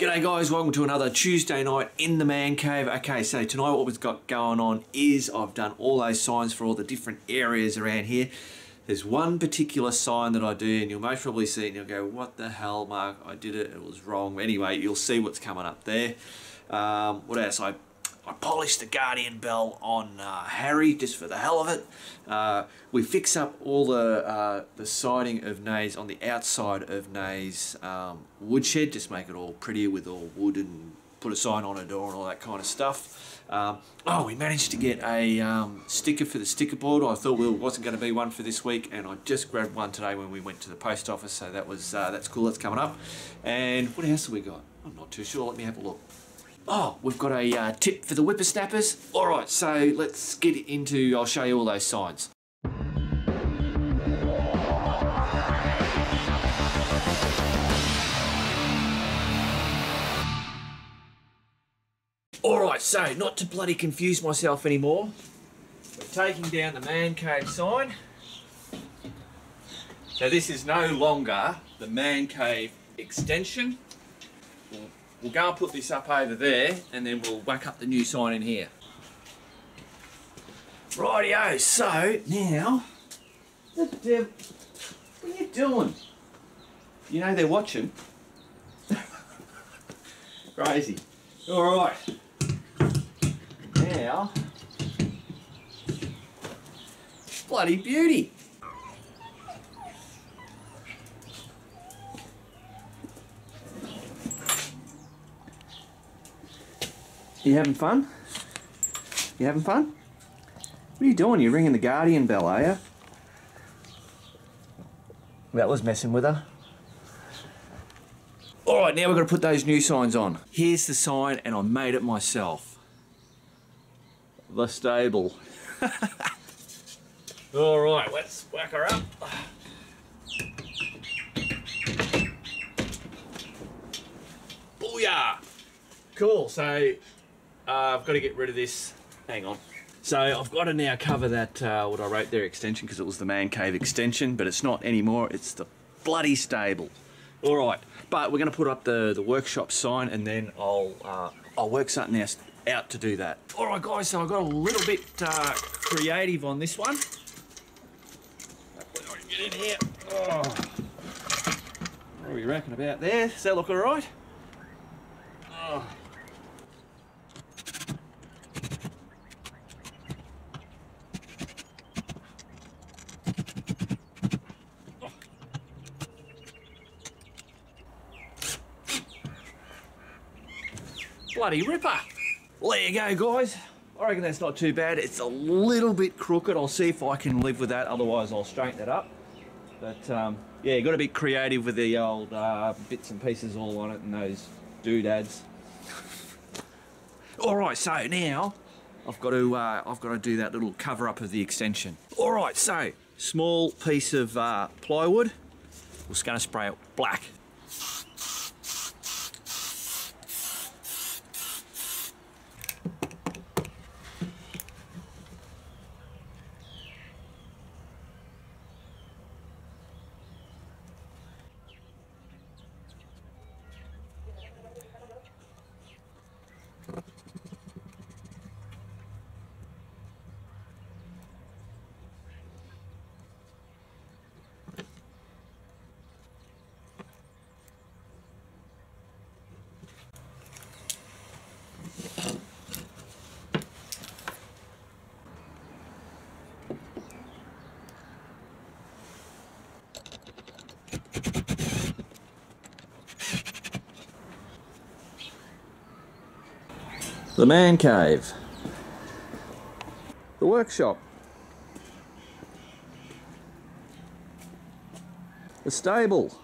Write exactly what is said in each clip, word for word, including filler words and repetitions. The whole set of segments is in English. G'day guys, welcome to another Tuesday night in the Man Cave. Okay, so tonight what we've got going on is I've done all those signs for all the different areas around here. There's one particular sign that I do, and you'll most probably see it and you'll go, what the hell, Mark, I did it, it was wrong. Anyway, you'll see what's coming up there. Um, what else? I, I polished the Guardian Bell on uh, Harry, just for the hell of it. Uh, we fix up all the, uh, the siding of Nay's on the outside of Nay's um, woodshed, just make it all prettier with all wood and put a sign on her door and all that kind of stuff. Um, oh, we managed to get a um, sticker for the sticker board. I thought there wasn't going to be one for this week, and I just grabbed one today when we went to the post office, so that was uh, that's cool, that's coming up. And what else have we got? I'm not too sure, let me have a look. Oh, we've got a uh, tip for the Whipper Snappers. All right, so let's get into, I'll show you all those signs. Alright, so not to bloody confuse myself anymore, we're taking down the Man Cave sign. So this is no longer the Man Cave extension. We'll, we'll go and put this up over there and then we'll whack up the new sign in here. Rightio, so now, what are you doing? You know they're watching. Crazy. Alright. Now, bloody beauty. You having fun? You having fun? What are you doing? You're ringing the Guardian Bell, are you? That was messing with her. Alright, now we're going to put those new signs on. Here's the sign, and I made it myself. The stable. All right, let's whack her up. Booyah! Cool, so uh, I've got to get rid of this. Hang on. So I've got to now cover that, uh, what I wrote there, extension, because it was the Man Cave extension, but it's not anymore, it's the bloody stable. All right, but we're going to put up the, the workshop sign, and then I'll, uh, I'll work something else out to do that. All right guys, so I got a little bit uh, creative on this one. Hopefully I can get in here. Oh. What are we racking about there? Does that look all right? Oh. Oh. Bloody ripper. Well, there you go, guys. I reckon that's not too bad. It's a little bit crooked. I'll see if I can live with that. Otherwise, I'll straighten that up. But, um, yeah, you've got to be creative with the old uh, bits and pieces all on it and those doodads. All right, so now I've got to, uh, I've got to do that little cover-up of the extension. All right, so small piece of uh, plywood. We're just going to spray it black. The Man Cave, the workshop, the stable,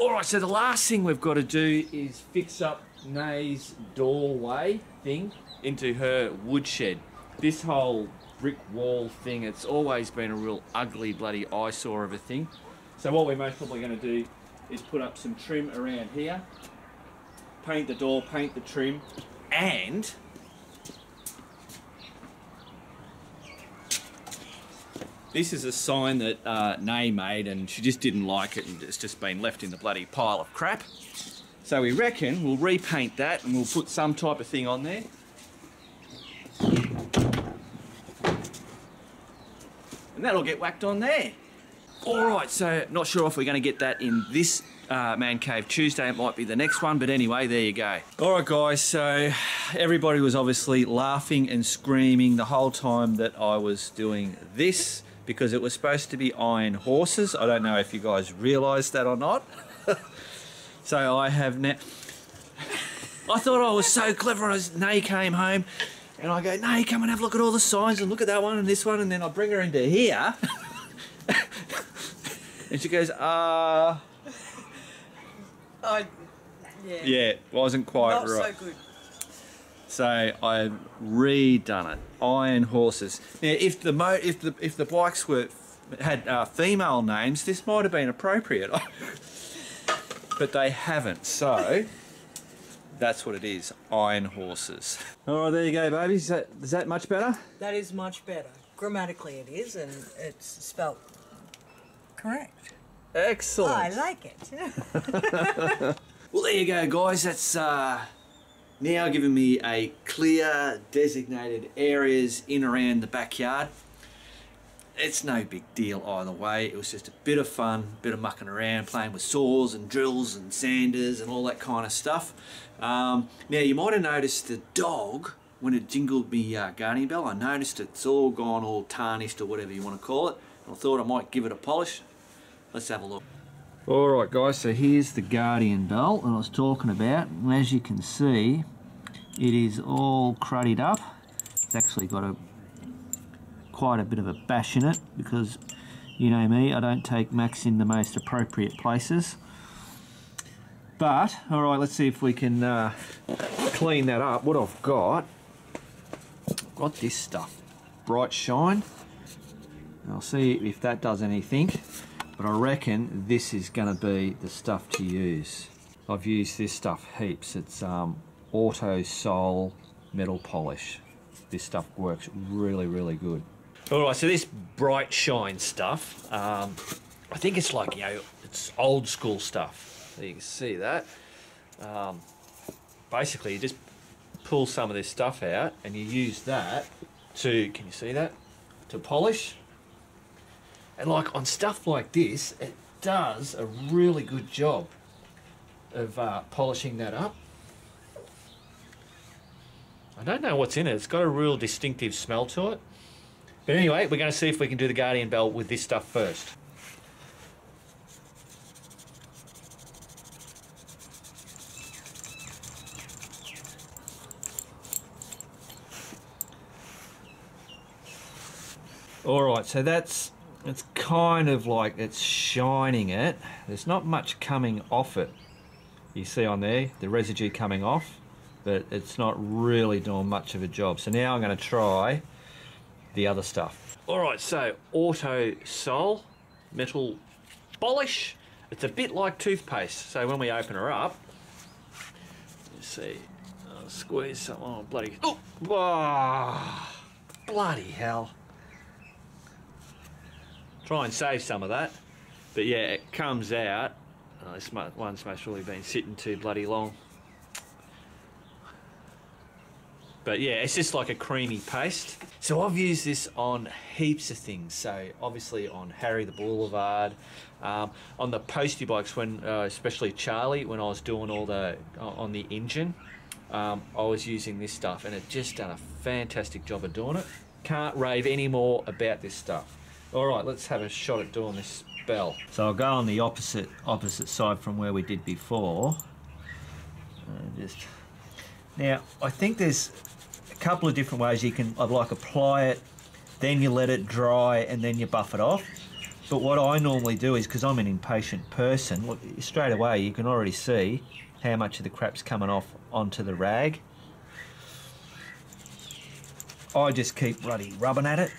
alright so the last thing we've got to do is fix up Nay's doorway thing into her woodshed. This whole brick wall thing, it's always been a real ugly bloody eyesore of a thing. So what we're most probably going to do is put up some trim around here, paint the door, paint the trim, and This is a sign that uh, Nay made and she just didn't like it and it's just been left in the bloody pile of crap. So we reckon we'll repaint that and we'll put some type of thing on there. And that'll get whacked on there. All right, so not sure if we're going to get that in this uh, Man Cave Tuesday. It might be the next one, but anyway, there you go. All right, guys, so everybody was obviously laughing and screaming the whole time that I was doing this because it was supposed to be iron horses. I don't know if you guys realise that or not. So I have now... I thought I was so clever as Nay came home. And I go, Nay, come and have a look at all the signs and look at that one and this one. And then I bring her into here. And she goes, uh... I, yeah. Yeah, wasn't quite Not right. Not so good. So I've redone it. Iron horses. Now, if the mo if the if the bikes were had uh, female names, this might have been appropriate. But they haven't, so... That's what it is, iron horses. All right, there you go, babies. Is that, is that much better? That is much better. Grammatically it is, and it's spelt correct. Excellent. Oh, I like it. Well, there you go, guys. That's uh, now giving me a clear, designated areas in around the backyard. It's no big deal either way. It was just a bit of fun, a bit of mucking around, playing with saws and drills and sanders and all that kind of stuff. Um, now, you might have noticed the dog, when it jingled me uh, Guardian Bell, I noticed it's all gone all tarnished or whatever you want to call it. And I thought I might give it a polish. Let's have a look. All right, guys, so here's the Guardian Bell that I was talking about. And as you can see, it is all cruddied up. It's actually got a quite a bit of a bash in it because, you know me, I don't take Max in the most appropriate places. But, all right, let's see if we can uh, clean that up. What I've got, I've got this stuff, Bright Shine. And I'll see if that does anything, but I reckon this is gonna be the stuff to use. I've used this stuff heaps. It's um, Auto Sol Metal Polish. This stuff works really, really good. All right, so this Bright Shine stuff, um, I think it's like, you know, it's old school stuff. So you can see that. Um, basically, you just pull some of this stuff out and you use that to, can you see that? To polish. And like on stuff like this, it does a really good job of uh, polishing that up. I don't know what's in it. It's got a real distinctive smell to it. But anyway, we're going to see if we can do the Guardian Bell with this stuff first. All right, so that's it's kind of like it's shining it. There's not much coming off it. You see on there, the residue coming off, but it's not really doing much of a job. So now I'm going to try the other stuff. All right, so Auto Sol Metal Polish. It's a bit like toothpaste. So when we open her up, you see, I'll squeeze some, oh, bloody, oh, oh, bloody hell. Try and save some of that. But yeah, it comes out. Oh, this one's most probably been sitting too bloody long. But yeah, it's just like a creamy paste. So I've used this on heaps of things. So obviously on Harry the Boulevard, um, on the postie bikes, when uh, especially Charlie, when I was doing all the, on the engine, um, I was using this stuff and it just done a fantastic job of doing it. Can't rave any more about this stuff. All right, let's have a shot at doing this bell. So I'll go on the opposite, opposite side from where we did before. And just... Now, I think there's couple of different ways you can like apply it, then you let it dry and then you buff it off. But what I normally do is, because I'm an impatient person, look, straight away you can already see how much of the crap's coming off onto the rag. I just keep bloody rubbing at it.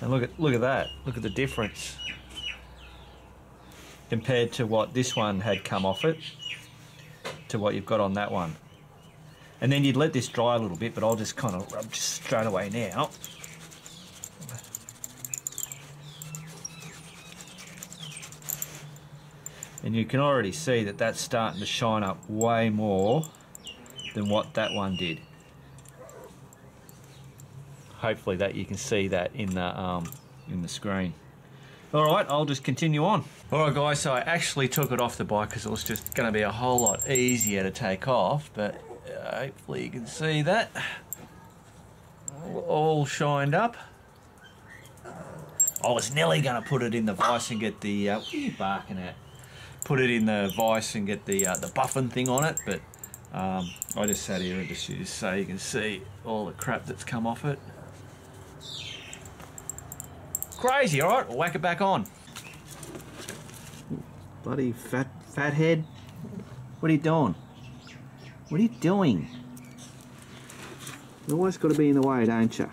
And look at look at that, look at the difference compared to what this one had come off it to what you've got on that one. And then you'd let this dry a little bit, but I'll just kind of rub just straight away now. And you can already see that that's starting to shine up way more than what that one did. Hopefully that you can see that in the um, in the screen. All right, I'll just continue on. All right, guys, so I actually took it off the bike because it was just going to be a whole lot easier to take off, but hopefully you can see that. All shined up. I was nearly going to put it in the vice and get the, uh, what are you barking at? Put it in the vice and get the uh, the buffing thing on it, but um, I just sat here and just used so you can see all the crap that's come off it. Crazy, all right, we'll whack it back on. Bloody fat, fat head. What are you doing? What are you doing? You always got to be in the way, don't you?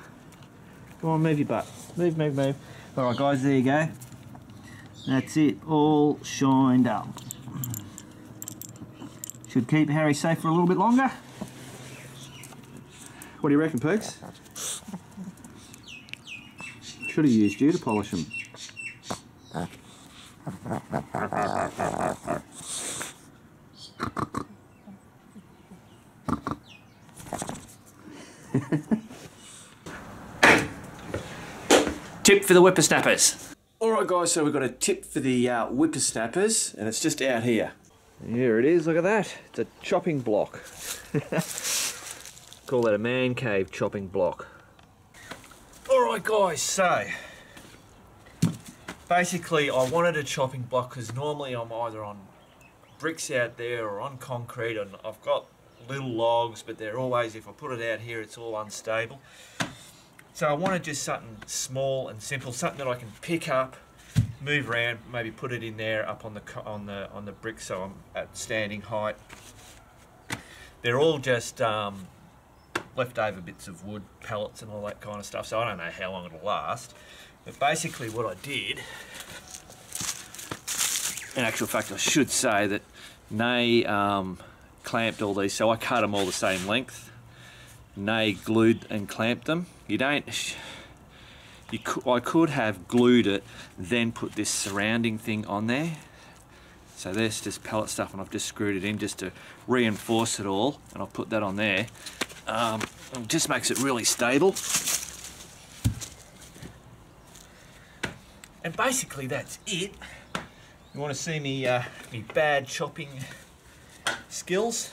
Come on, move your butt. Move, move, move. All right, guys, there you go. That's it, all shined up. Should keep Harry safe for a little bit longer. What do you reckon, Perks? Should have used you to polish them. Tip for the Whipper Snappers. All right, guys, so we've got a tip for the uh, Whipper Snappers, and it's just out here. Here it is, look at that. It's a chopping block. Call that a Man Cave chopping block. Alright guys, so basically I wanted a chopping block because normally I'm either on bricks out there or on concrete, and I've got little logs, but they're always, if I put it out here, it's all unstable. So I wanted just something small and simple, something that I can pick up, move around, maybe put it in there up on the on the on the brick, so I'm at standing height. They're all just um, leftover bits of wood, pallets and all that kind of stuff, so I don't know how long it'll last. But basically what I did, in actual fact I should say that Nay um, clamped all these, so I cut them all the same length. Nay glued and clamped them. You don't, you could, I could have glued it, then put this surrounding thing on there. So there's just pallet stuff and I've just screwed it in just to reinforce it all, and I'll put that on there. Um, it just makes it really stable. And basically that's it. You want to see me, uh, me bad chopping skills?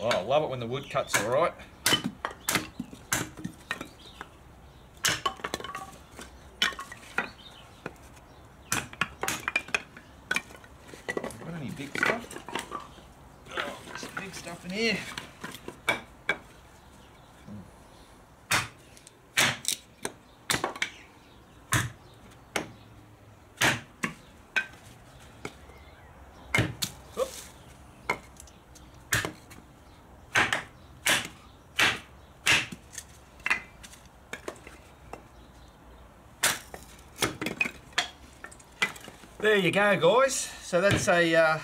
Oh, I love it when the wood cuts all right. Yeah. There you go, guys. So that's a uh,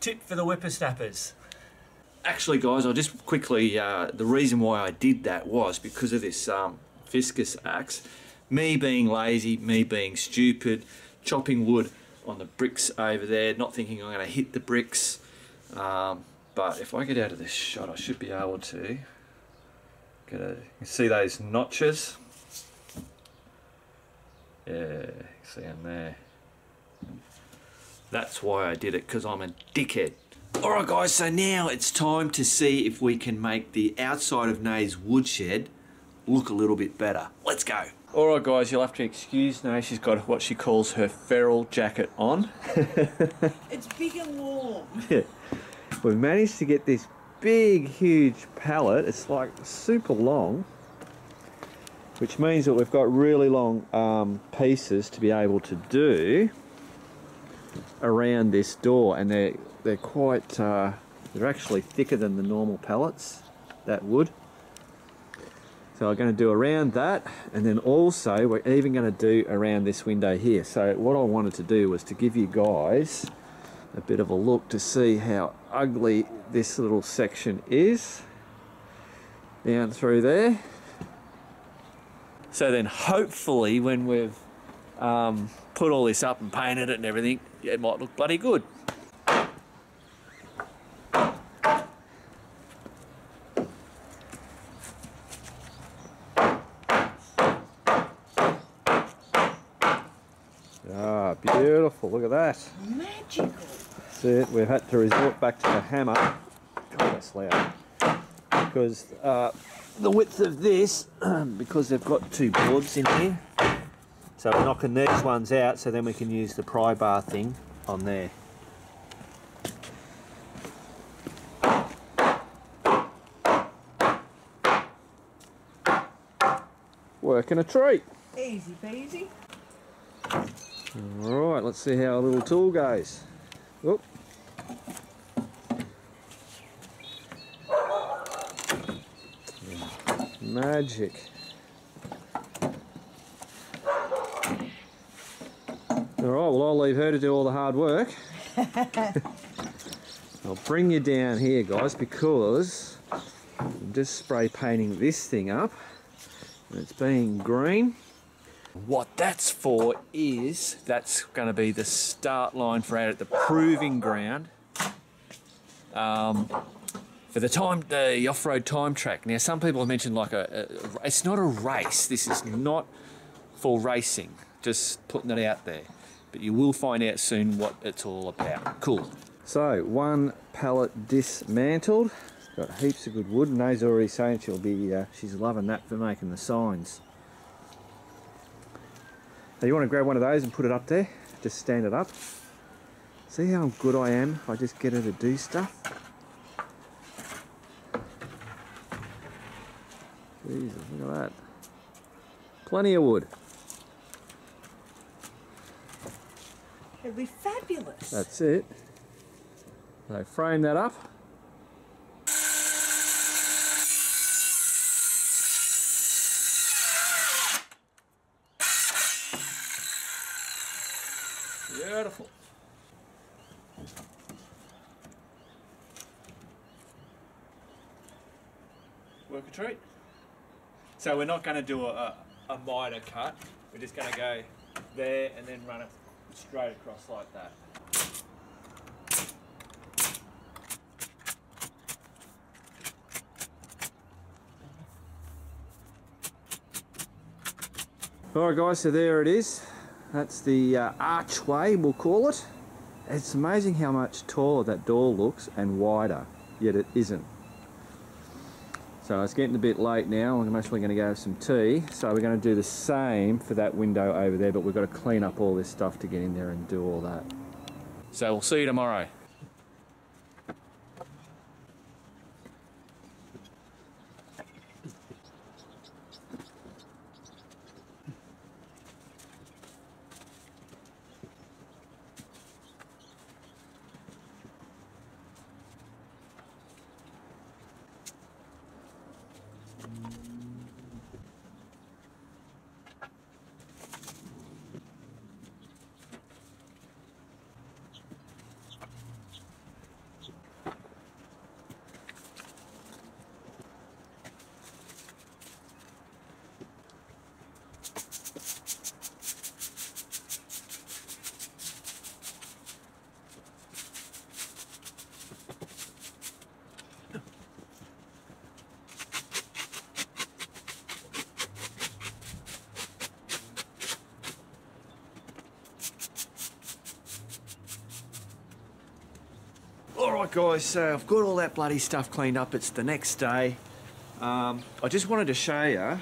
tip for the Whippersnappers. Actually, guys, I'll just quickly, uh, the reason why I did that was because of this um, viscous axe. Me being lazy, me being stupid, chopping wood on the bricks over there, not thinking I'm going to hit the bricks. Um, but if I get out of this shot, I should be able to get a, you can see those notches. Yeah, you can see them there. That's why I did it, because I'm a dickhead. All right, guys, so now it's time to see if we can make the outside of Nay's woodshed look a little bit better. Let's go. All right, guys, you'll have to excuse Nay. She's got what she calls her feral jacket on. It's big and warm. Yeah. We've managed to get this big, huge pallet. It's like super long, which means that we've got really long um, pieces to be able to do around this door, and they're they're quite uh, they're actually thicker than the normal pallets, that wood. So I'm going to do around that, and then also we're even going to do around this window here. So what I wanted to do was to give you guys a bit of a look to see how ugly this little section is down through there. So then hopefully when we've um, put all this up and painted it and everything, it might look bloody good. Ah, beautiful, look at that. Magical. That's it, we've had to resort back to the hammer. God, that's loud. Because uh, the width of this, because they've got two boards in here, so we're knocking these ones out so then we can use the pry bar thing on there. Working a treat. Easy peasy. All right, let's see how our little tool goes. Oop. Magic. All right, well, I'll leave her to do all the hard work. I'll bring you down here, guys, because I'm just spray painting this thing up. It's being green. What that's for is that's going to be the start line for out at the proving ground um, for the time the off-road time track. Now some people have mentioned like a, a it's not a race. This is not for racing. Just putting it out there, but you will find out soon what it's all about. Cool. So one pallet dismantled. It's got heaps of good wood. Nae's already saying she'll be uh, she's loving that for making the signs. Now you want to grab one of those and put it up there, just stand it up. See how good I am, I just get her to do stuff. Jesus, look at that. Plenty of wood. It'll be fabulous. That's it. So frame that up. Beautiful. Work a treat. So we're not going to do a, a, a miter cut, we're just going to go there and then run it straight across like that. Alright guys, so there it is. That's the uh, archway, we'll call it. It's amazing how much taller that door looks and wider, yet it isn't. So it's getting a bit late now. I'm actually going to go have some tea. So we're going to do the same for that window over there, but we've got to clean up all this stuff to get in there and do all that. So we'll see you tomorrow. Alright guys, so I've got all that bloody stuff cleaned up, it's the next day. Um, I just wanted to show you, I'm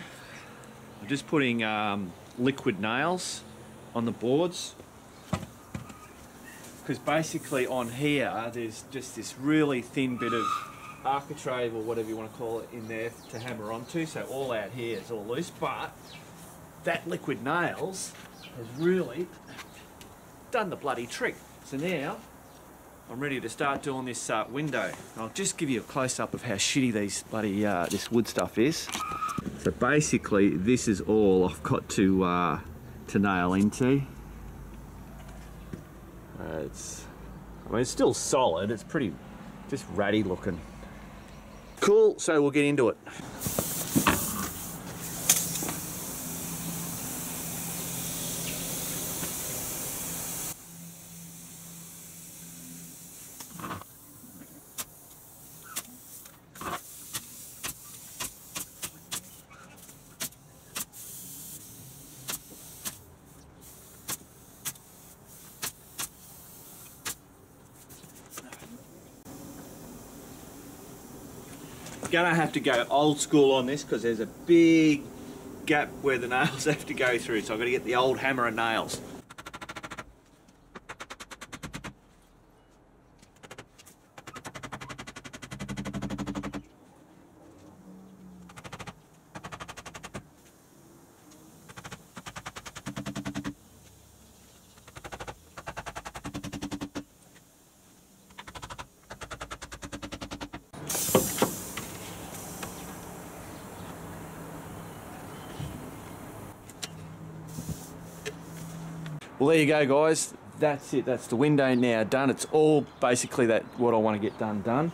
just putting um, liquid nails on the boards. Because basically on here, there's just this really thin bit of architrave or whatever you want to call it in there to hammer onto, so all out here is all loose, but that liquid nails has really done the bloody trick. So now, I'm ready to start doing this uh, window. I'll just give you a close-up of how shitty these bloody uh, this wood stuff is. So basically, this is all I've got to uh, to nail into. Uh, it's I mean, it's still solid, it's pretty just ratty looking. Cool, so we'll get into it. Gonna have to go old school on this because there's a big gap where the nails have to go through, so I've got to get the old hammer and nails. Well, there you go, guys. That's it. That's the window now done. It's all basically that what I want to get done done.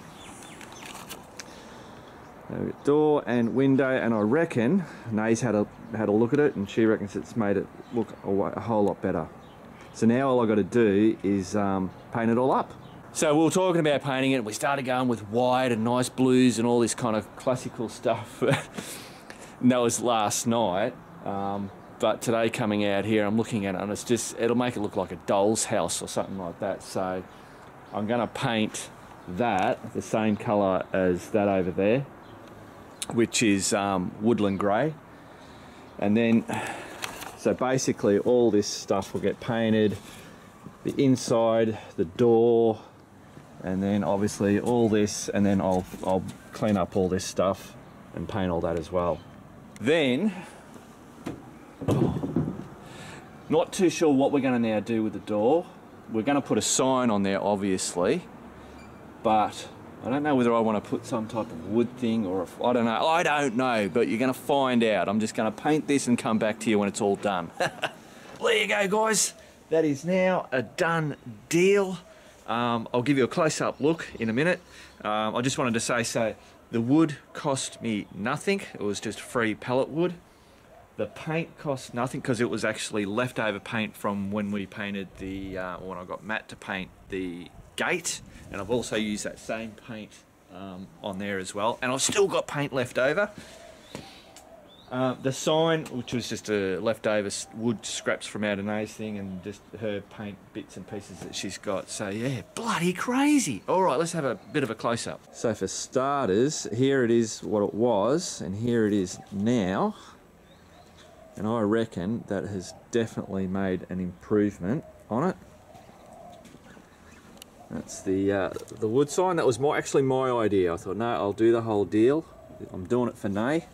Door and window, and I reckon Nay's had a had a look at it, and she reckons it's made it look a, a whole lot better. So now all I got to do is um, paint it all up. So we were talking about painting it. We started going with white and nice blues and all this kind of classical stuff. And that was last night. Um, But today coming out here, I'm looking at it and it's just, it'll make it look like a doll's house or something like that. So I'm gonna paint that the same color as that over there, which is um, woodland gray. And then, so basically all this stuff will get painted, the inside, the door, and then obviously all this, and then I'll, I'll clean up all this stuff and paint all that as well. Then, not too sure what we're going to now do with the door. We're going to put a sign on there, obviously, but I don't know whether I want to put some type of wood thing or if, I don't know. I don't know, but you're going to find out. I'm just going to paint this and come back to you when it's all done. Well, there you go, guys. That is now a done deal. Um, I'll give you a close-up look in a minute. Um, I just wanted to say, so the wood cost me nothing. It was just free pallet wood. The paint cost nothing because it was actually leftover paint from when we painted the, uh, when I got Matt to paint the gate. And I've also used that same paint um, on there as well. And I've still got paint left over. Uh, the sign, which was just a leftover wood scraps from out of Nay's thing and just her paint bits and pieces that she's got. So yeah, bloody crazy. All right, let's have a bit of a close up. So for starters, here it is what it was and here it is now. And I reckon that has definitely made an improvement on it. That's the uh, the wood sign. That was my actually my idea. I thought, no, I'll do the whole deal. I'm doing it for Nay.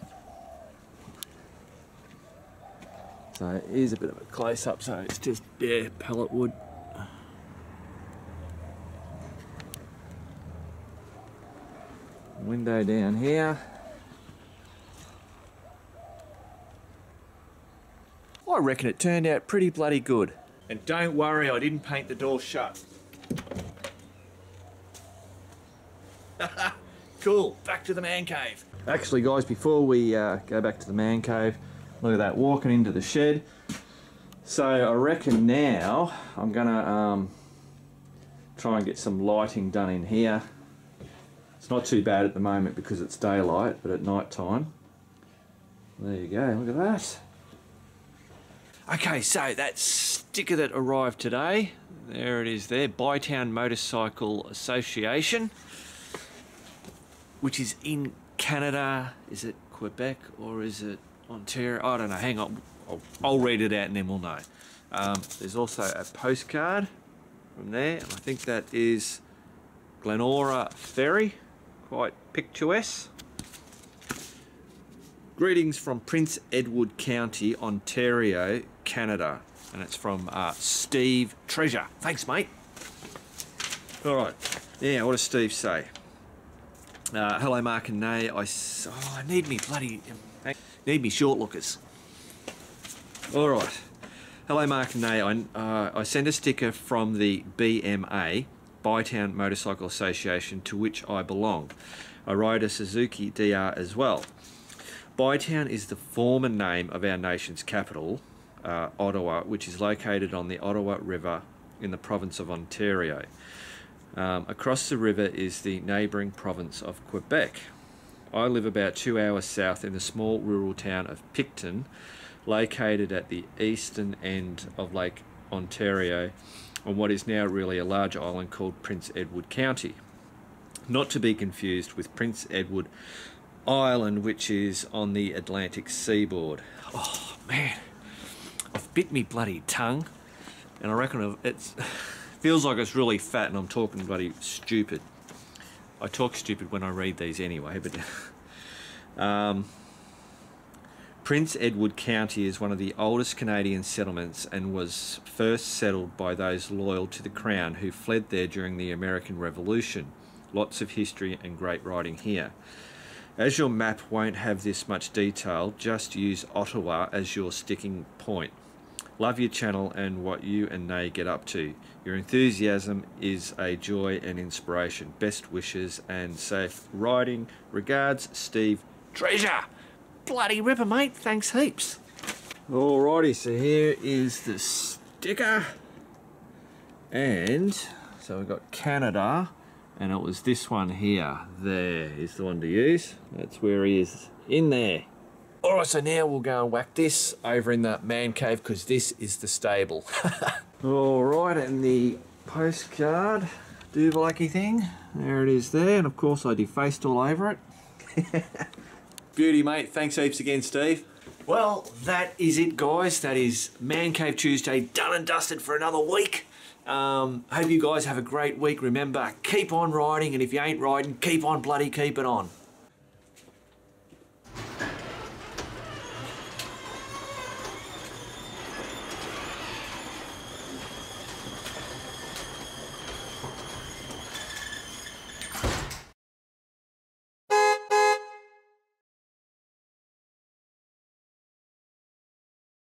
So here's a bit of a close up. So it's just yeah, pallet wood. Window down here. I reckon it turned out pretty bloody good. And don't worry, I didn't paint the door shut. Cool, back to the man cave. Actually guys, before we uh, go back to the man cave, look at that, walking into the shed. So I reckon now I'm gonna um, try and get some lighting done in here. It's not too bad at the moment because it's daylight, but at night time. There you go, look at that. Okay, so that sticker that arrived today, there it is there, Bytown Motorcycle Association, which is in Canada. Is it Quebec or is it Ontario? I don't know, hang on, I'll, I'll read it out and then we'll know. Um, there's also a postcard from there, and I think that is Glenora Ferry, quite picturesque. Greetings from Prince Edward County, Ontario, Canada. And it's from uh, Steve Treasure. Thanks, mate. All right. Yeah, what does Steve say? Uh, hello, Mark and Nay. I, oh, I need me bloody... Need me short lookers. All right. Hello, Mark and Nay. I, uh, I sent a sticker from the B M A Bytown Motorcycle Association, to which I belong. I ride a Suzuki D R as well. Bytown is the former name of our nation's capital, uh, Ottawa, which is located on the Ottawa River in the province of Ontario. Um, across the river is the neighbouring province of Quebec. I live about two hours south in the small rural town of Picton, located at the eastern end of Lake Ontario, on what is now really a large island called Prince Edward County. Not to be confused with Prince Edward Island, which is on the Atlantic seaboard. Oh man, I've bit me bloody tongue, and I reckon it's feels like it's really fat, and I'm talking bloody stupid. I talk stupid when I read these anyway, but um, Prince Edward County is one of the oldest Canadian settlements and was first settled by those loyal to the Crown who fled there during the American Revolution. Lots of history and great writing here. As your map won't have this much detail, just use Ottawa as your sticking point. Love your channel and what you and Nay get up to. Your enthusiasm is a joy and inspiration. Best wishes and safe riding. Regards, Steve Treasure. Bloody ripper, mate. Thanks heaps. Alrighty, so here is the sticker. And so we've got Canada, and it was this one here. There is the one to use. That's where he is in there. Alright, so now we'll go and whack this over in the man cave, because this is the stable. Alright, and the postcard duvelacky thing, there it is there, and of course I defaced all over it. Beauty, mate. Thanks heaps again, Steve. Well, that is it, guys. That is Man Cave Tuesday done and dusted for another week. Um, hope you guys have a great week. Remember, keep on riding, and if you ain't riding, keep on bloody keeping on.